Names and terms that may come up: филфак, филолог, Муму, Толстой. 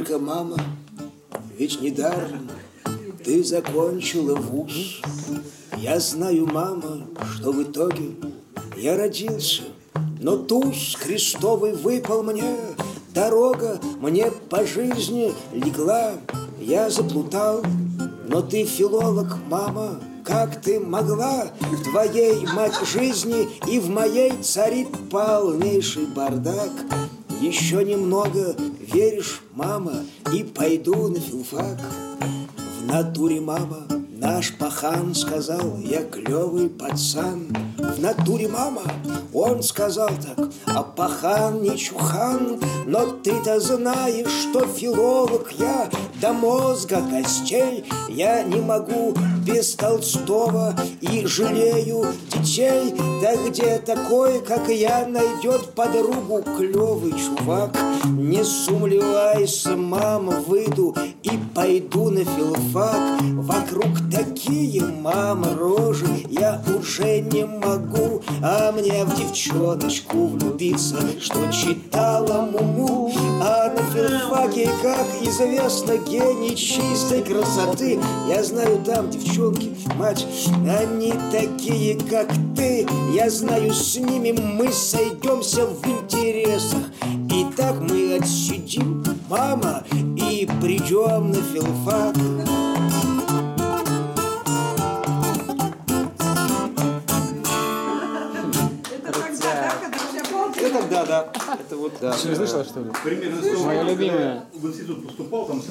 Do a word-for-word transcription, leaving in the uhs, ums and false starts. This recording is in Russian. Доченька, мама, ведь недаром ты закончила вуз. Я знаю, мама, что в итоге я родился, но туз крестовый выпал мне, дорога мне по жизни легла, я заплутал. Но ты филолог, мама, как ты могла? В твоей, мать, жизни и в моей царит полнейший бардак. Еще немного, веришь, мама, и пойду на филфак. В натуре, мама, наш пахан сказал, я клевый пацан. В натуре, мама, он сказал так, а пахан не чухан. Но ты-то знаешь, что филолог я до мозга костей. Я не могу без Толстого и жалею детей. Да где такой, как я, найдет подругу клевый чувак? Не сумлевайся, мама, выйду и пойду на филфак. Вокруг такие, мама, рожи, я уже не могу. А мне в девчоночку влюбиться, что читала Муму. А на филфаке, как известно, гений чистой красоты. Я знаю, там девчонки, мать, они такие, как ты. Я знаю, с ними мы сойдемся в интересах. И так мы отсидим, мама, и придем на филфак. Да, да, это вот, да. Ты не слышала, что ли? Примерно. Моя любимая. В институт поступал, там...